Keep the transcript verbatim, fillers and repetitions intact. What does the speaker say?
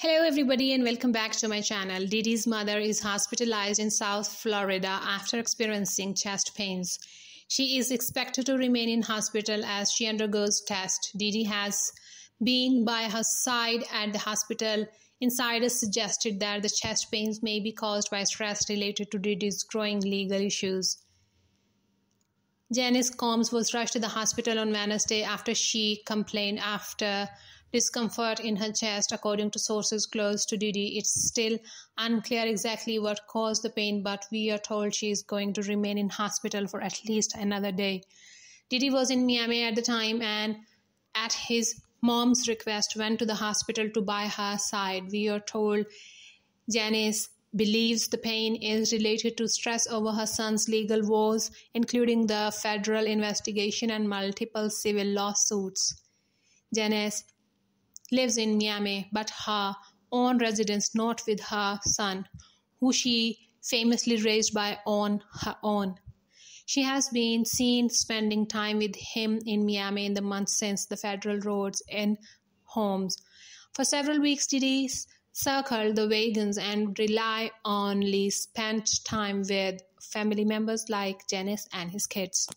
Hello everybody and welcome back to my channel. Didi's mother is hospitalized in South Florida after experiencing chest pains. She is expected to remain in hospital as she undergoes tests. Didi has been by her side at the hospital. Insiders suggested that the chest pains may be caused by stress related to Didi's growing legal issues. Janice Combs was rushed to the hospital on Wednesday after she complained after discomfort in her chest, according to sources close to Didi. It's still unclear exactly what caused the pain, but we are told she is going to remain in hospital for at least another day. Didi was in Miami at the time and, at his mom's request, went to the hospital to by her side. We are told Janice believes the pain is related to stress over her son's legal wars, including the federal investigation and multiple civil lawsuits. Janice lives in Miami, but her own residence, not with her son, who she famously raised by on her own. She has been seen spending time with him in Miami in the months since the federal roads and homes. For several weeks, Didi's circle the wagons and rely only spent time with family members like Janice and his kids.